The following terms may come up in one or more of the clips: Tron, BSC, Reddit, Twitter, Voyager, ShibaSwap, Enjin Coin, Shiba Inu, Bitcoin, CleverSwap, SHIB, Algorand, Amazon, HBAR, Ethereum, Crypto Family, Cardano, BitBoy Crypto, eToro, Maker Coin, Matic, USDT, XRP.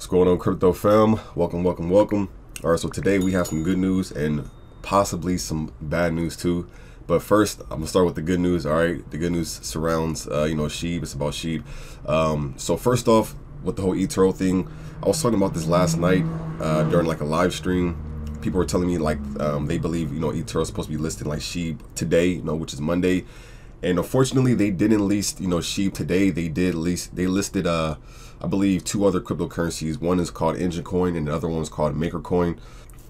What's going on, crypto fam? Welcome. All right, so today we have some good news and possibly some bad news too. But first, I'm gonna start with the good news. All right, the good news surrounds, you know, SHIB. It's about SHIB. So first off, with the whole eToro thing, I was talking about this last night during like a live stream. People were telling me like they believe, you know, eToro is supposed to be listed like SHIB today, you know, which is Monday. And unfortunately, they didn't list, you know, SHIB today. They did list, they listed, I believe, two other cryptocurrencies. One is called Enjin Coin and the other one is called Maker Coin.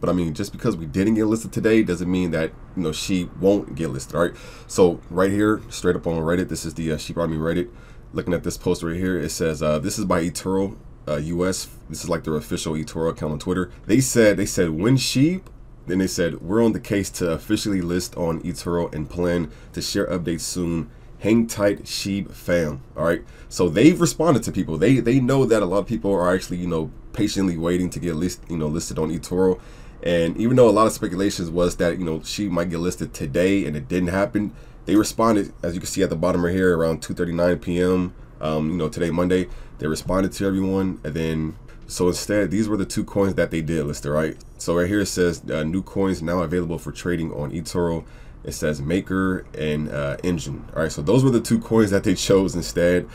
But I mean, just because we didn't get listed today doesn't mean that, you know, SHIB won't get listed. All right. So right here, straight up on Reddit, this is the SHIB Army Reddit. Looking at this post right here, it says, this is by eToro US. This is like their official eToro account on Twitter. They said when SHIB. Then they said, we're on the case to officially list on eToro and plan to share updates soon. Hang tight, SHIB fam. All right. So they've responded to people. They know that a lot of people are actually, you know, patiently waiting to get listed on eToro. And even though a lot of speculations was that, you know, SHIB might get listed today and it didn't happen, they responded, as you can see at the bottom right here, around 2:39 p.m. You know, today, Monday, they responded to everyone. And then, so instead, these were the two coins that they did list, right? So right here it says new coins now available for trading on eToro. It says Maker and Enjin. All right, so those were the two coins that they chose instead.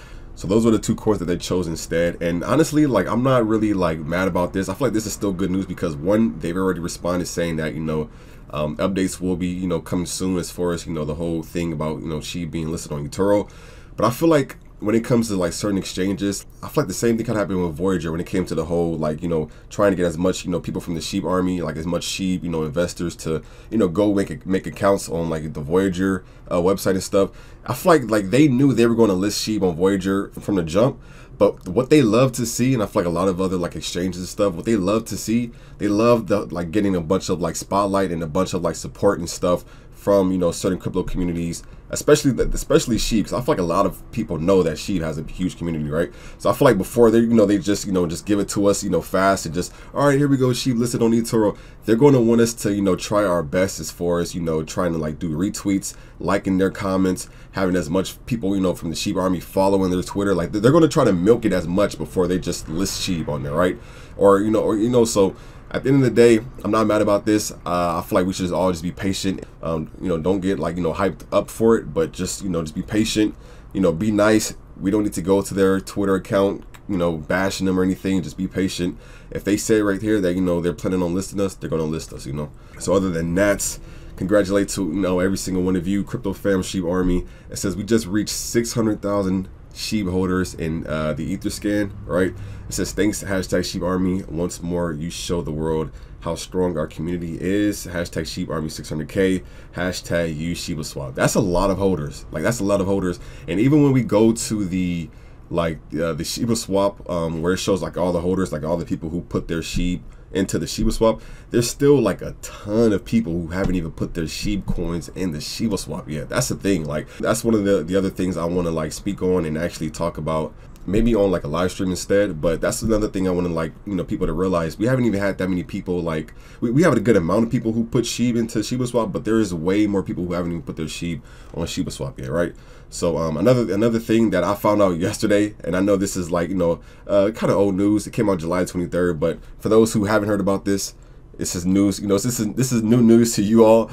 And honestly, like, I'm not really like mad about this. I feel like this is still good news because one, they've already responded saying that, you know, updates will be, you know, coming soon as far as, you know, the whole thing about, you know, SHIB being listed on eToro. But I feel like when it comes to like certain exchanges, I feel like the same thing kind of happened with Voyager when it came to the whole, like, you know, trying to get as much, you know, people from the SHIB army, like as much SHIB, you know, investors to, you know, go make accounts on like the Voyager website and stuff. I feel like they knew they were going to list SHIB on Voyager from the jump. But what they love to see, and I feel like a lot of other like exchanges and stuff, what they love to see, they love the, like getting a bunch of like spotlight and a bunch of like support and stuff from, you know, certain crypto communities, especially SHIB, because I feel like a lot of people know that SHIB has a huge community, right? So I feel like before they, you know, they just, you know, just give it to us, you know, fast and just, all right, here we go, SHIB listed on eToro. They're going to want us to, you know, try our best as far as, you know, trying to like do retweets, liking their comments, having as much people, you know, from the SHIB army following their Twitter. Like they're going to try to milk it as much before they just list SHIB on there, right? Or, you know, so at the end of the day, I'm not mad about this. I feel like we should just all just be patient. You know, don't get like, you know, hyped up for it, but just, you know, just be patient, you know, be nice. We don't need to go to their Twitter account, you know, bashing them or anything. Just be patient. If they say right here that, you know, they're planning on listing us, they're going to list us, you know. So other than that, congratulate to, you know, every single one of you, Crypto Fam, SHIB Army. It says we just reached 600,000 SHIB holders in the ether scan, right? It says thanks #SHIB Army once more. You show the world how strong our community is. #SHIB Army 600K. #YouShibaSwap. That's a lot of holders. Like that's a lot of holders. And even when we go to the like the ShibaSwap where it shows like all the holders, like all the people who put their SHIB into the ShibaSwap, there's still like a ton of people who haven't even put their SHIB coins in the ShibaSwap yet. That's the thing. Like that's one of the other things I want to like speak on and actually talk about maybe on like a live stream instead. But that's another thing I want to like, you know, people to realize. We haven't even had that many people like we have a good amount of people who put SHIB into ShibaSwap, but there is way more people who haven't even put their SHIB on ShibaSwap yet, right? So another thing that I found out yesterday, and I know this is like, you know, kind of old news. It came out July 23rd, but for those who haven't heard about this, this is news. You know, this is new news to you all.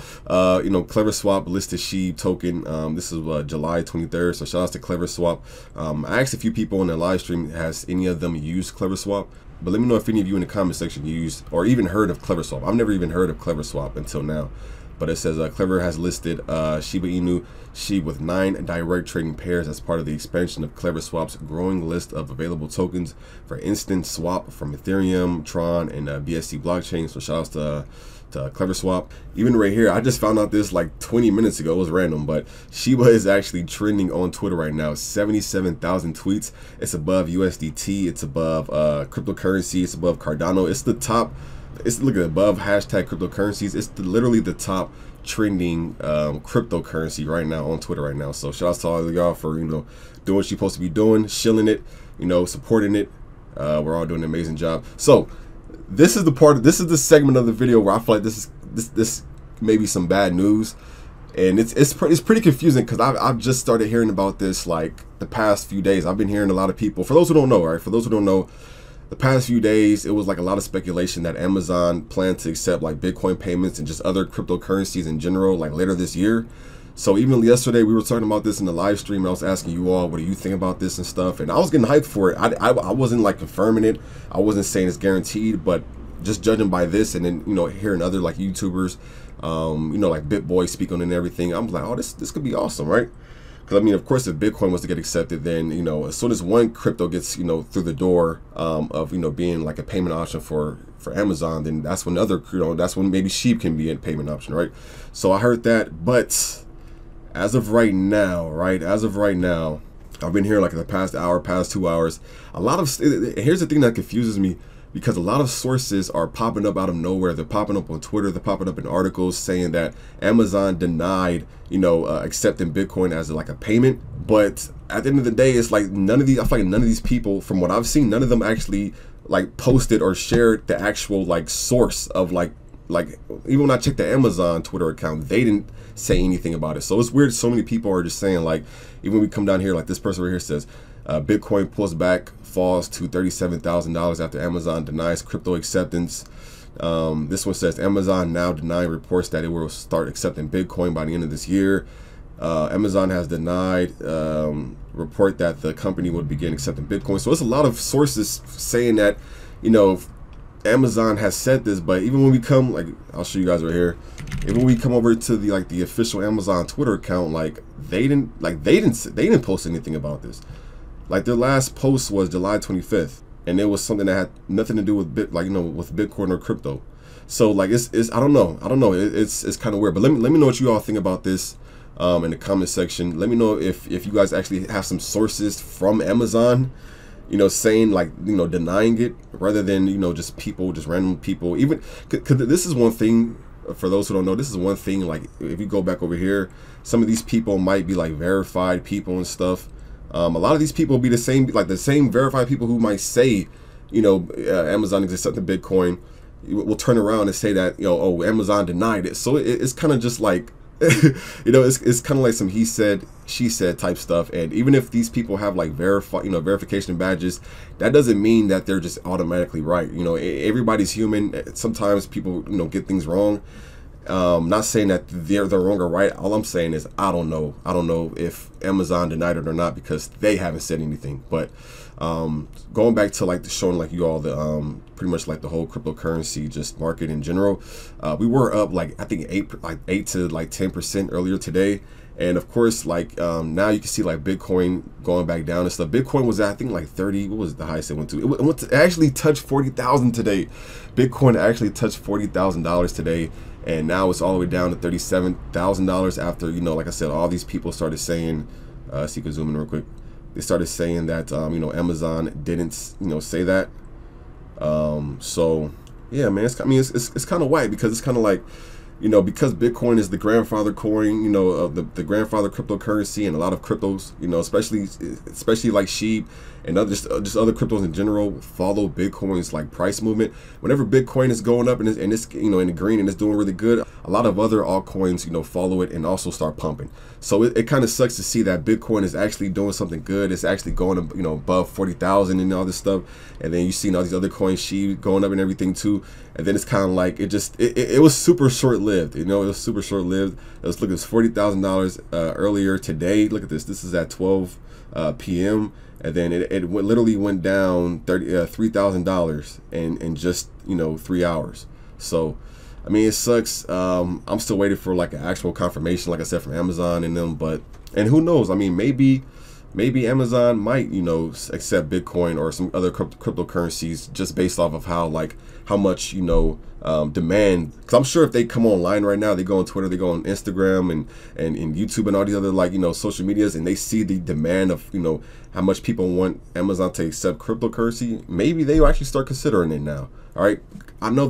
You know, CleverSwap listed SHIB token. This is July 23rd. So shout out to CleverSwap. I asked a few people on the live stream, has any of them used CleverSwap? But let me know if any of you in the comment section used or even heard of CleverSwap. I've never even heard of CleverSwap until now. But it says Clever has listed Shiba Inu SHIB with 9 direct trading pairs as part of the expansion of CleverSwap's growing list of available tokens for instant swap from Ethereum, Tron, and BSC blockchain. So shout out to CleverSwap. Even right here, I just found out this like 20 minutes ago. It was random, but Shiba is actually trending on Twitter right now. 77,000 tweets. It's above USDT. It's above cryptocurrency. It's above Cardano. It's the top. It's look at above #cryptocurrencies. It's literally the top trending cryptocurrency right now on Twitter right now. So shout out to all of y'all for, you know, doing what you're supposed to be doing, shilling it, you know, supporting it. We're all doing an amazing job. So this is the part of, this is the segment of the video where I feel like this may be some bad news. And it's pretty confusing because I've just started hearing about this like the past few days. I've been hearing a lot of people. For those who don't know, all right, for those who don't know, The past few days, it was like a lot of speculation that Amazon planned to accept like Bitcoin payments and just other cryptocurrencies in general, like later this year. So even yesterday, we were talking about this in the live stream. And I was asking you all, what do you think about this and stuff? And I was getting hyped for it. I wasn't like confirming it. I wasn't saying it's guaranteed, but just judging by this and then, you know, hearing other like YouTubers, you know, like BitBoy speak on it and everything, I'm like, oh, this could be awesome, right? Because I mean, of course, if Bitcoin was to get accepted, then, you know, as soon as one crypto gets, you know, through the door of, you know, being like a payment option for Amazon, then that's when other, you know, that's when maybe SHIB can be a payment option, right? So I heard that, but as of right now, I've been here like in the past hour, past 2 hours, a lot of, here's the thing that confuses me, because a lot of sources are popping up out of nowhere. They're popping up on Twitter, they're popping up in articles saying that Amazon denied, you know, accepting Bitcoin as like a payment. But at the end of the day, it's like none of these, I feel like none of these people, from what I've seen, none of them actually like posted or shared the actual like source of like even when I checked the Amazon Twitter account, they didn't say anything about it. So it's weird, so many people are just saying, like, even when we come down here, like this person right here says, Bitcoin pulls back, falls to $37,000 after Amazon denies crypto acceptance. This one says Amazon now denying reports that it will start accepting Bitcoin by the end of this year. Amazon has denied report that the company would begin accepting Bitcoin. So it's a lot of sources saying that, you know, Amazon has said this, but even when we come, like, I'll show you guys right here. Even when we come over to the like the official Amazon Twitter account, like they didn't post anything about this. Like their last post was July 25th, and it was something that had nothing to do with with Bitcoin or crypto. So like it's I don't know. It's kind of weird. But let me know what you all think about this in the comment section. Let me know if you guys actually have some sources from Amazon, you know, saying like, you know, denying it, rather than, you know, just people, just random people. Even because this is one thing. For those who don't know, this is one thing. Like if you go back over here, some of these people might be like verified people and stuff. A lot of these people be the same verified people who might say, you know, Amazon is accepting Bitcoin, will turn around and say that, you know, oh, Amazon denied it. So it's kind of just like, you know, it's kind of like some he said, she said type stuff. And even if these people have like verification badges, that doesn't mean that they're just automatically right. You know, everybody's human. Sometimes people, you know, get things wrong. Not saying that they're wrong or right. All I'm saying is I don't know if Amazon denied it or not, because they haven't said anything. But going back to like showing like you all the pretty much like the whole cryptocurrency just market in general, we were up like I think 8 to like 10% earlier today. And of course, like now you can see like Bitcoin going back down and stuff. Bitcoin was at, I think like 30. What was the highest it went to? It went to actually touch 40,000 today. Bitcoin actually touched $40,000 today, and now it's all the way down to $37,000 after, you know, like I said, all these people started saying, so you can zoom in real quick. They started saying that you know, Amazon didn't, you know, say that. So yeah, man, it's, I mean, it's kind of white, because it's kind of like, you know, because Bitcoin is the grandfather coin, you know, of the grandfather cryptocurrency, and a lot of cryptos, you know, especially like SHIB and other just other cryptos in general follow Bitcoin's like price movement. Whenever Bitcoin is going up and it's you know, in the green and it's doing really good, a lot of other altcoins, you know, follow it and also start pumping. So it kind of sucks to see that Bitcoin is actually doing something good. It's actually going, you know, above 40,000 and all this stuff, and then you see all these other coins, SHIB, going up and everything too. And then it's kind of like it was super short-lived. You know, it was super short-lived. It was, look, it was $40,000 earlier today. Look at this. This is at 12 p.m. And then it literally went down $3,000 in just, you know, 3 hours. So, I mean, it sucks. I'm still waiting for like an actual confirmation, like I said, from Amazon and them. But, and who knows? I mean, maybe Amazon might, you know, accept Bitcoin or some other cryptocurrencies just based off of how much, you know, demand. Because I'm sure if they come online right now, they go on Twitter, they go on Instagram and YouTube and all these other, like, you know, social medias, and they see the demand of, you know, how much people want Amazon to accept cryptocurrency, maybe they will actually start considering it now. All right, I know,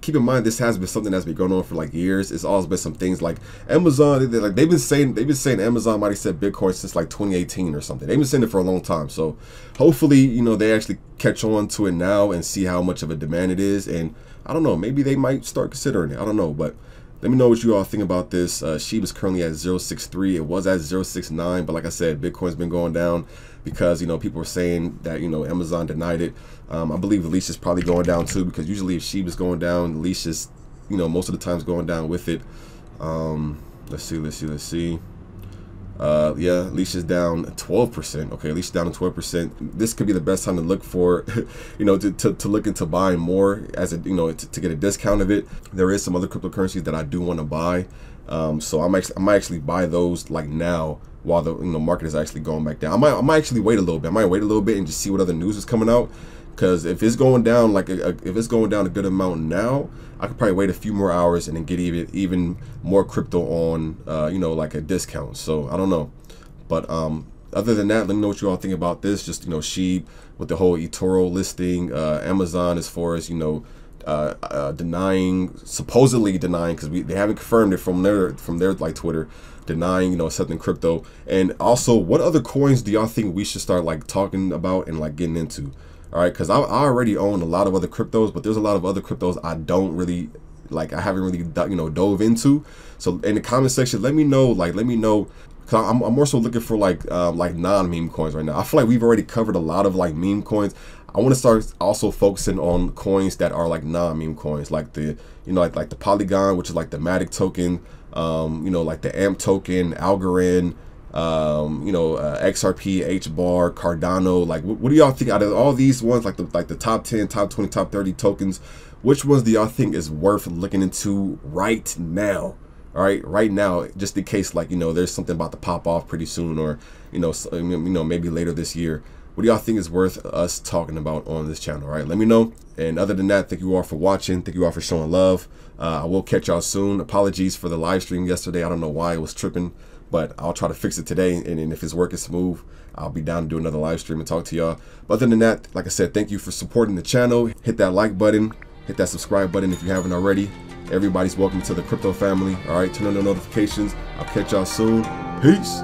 keep in mind, this has been something that's been going on for like years. It's always been some things like Amazon, like they've been saying Amazon might accept Bitcoin since like 2018 or something. They've been saying it for a long time. So hopefully, you know, they actually catch on to it now and see how much of a demand it is. And I don't know, maybe they might start considering it. I don't know, but Let me know what you all think about this. SHIB is currently at 0.63. It was at 0.69, but like I said, Bitcoin's been going down because, you know, people are saying that, you know, Amazon denied it. I believe the leash is probably going down too, because usually if SHIB is going down, the leash is, you know, most of the time's going down with it. Let's see. Yeah, leash is down 12%. Okay, leash down 12%. This could be the best time to look for, you know, to look into buying more as a, you know, to get a discount of it. There is some other cryptocurrencies that I do want to buy, so I might actually buy those like now while the, you know, market is actually going back down. I might actually wait a little bit. I might wait a little bit and just see what other news is coming out. Because if it's going down like if it's going down a good amount now, I could probably wait a few more hours and then get even more crypto on, you know, like a discount. So I don't know, but other than that, let me know what you all think about this. Just, you know, SHIB with the whole eToro listing, Amazon as far as, you know, supposedly denying, because they haven't confirmed it from their like Twitter, denying, you know, accepting crypto. And also, what other coins do y'all think we should start like talking about and like getting into? All right, because I already own a lot of other cryptos, but there's a lot of other cryptos I don't really like. I haven't really, you know, dove into. So in the comment section, let me know. Like, let me know, because I'm more so looking for like non-meme coins right now. I feel like we've already covered a lot of like meme coins. I want to start also focusing on coins that are like non-meme coins, like the, you know, like the Polygon, which is like the Matic token, you know, like the AMP token, Algorand, you know, XRP, HBAR, Cardano. Like, what do y'all think out of all these ones, like the top 10, top 20, top 30 tokens? Which ones do y'all think is worth looking into right now? All right, right now, just in case, like, you know, there's something about to pop off pretty soon, or, you know, maybe later this year. What do y'all think is worth us talking about on this channel? All right, let me know. And other than that, thank you all for watching. Thank you all for showing love. I will catch y'all soon. Apologies for the live stream yesterday. I don't know why it was tripping, but I'll try to fix it today, and if it's working smooth, I'll be down to do another live stream and talk to y'all. But other than that, like I said, thank you for supporting the channel. Hit that like button, hit that subscribe button if you haven't already. Everybody's welcome to the crypto family. All right, turn on the notifications. I'll catch y'all soon. Peace.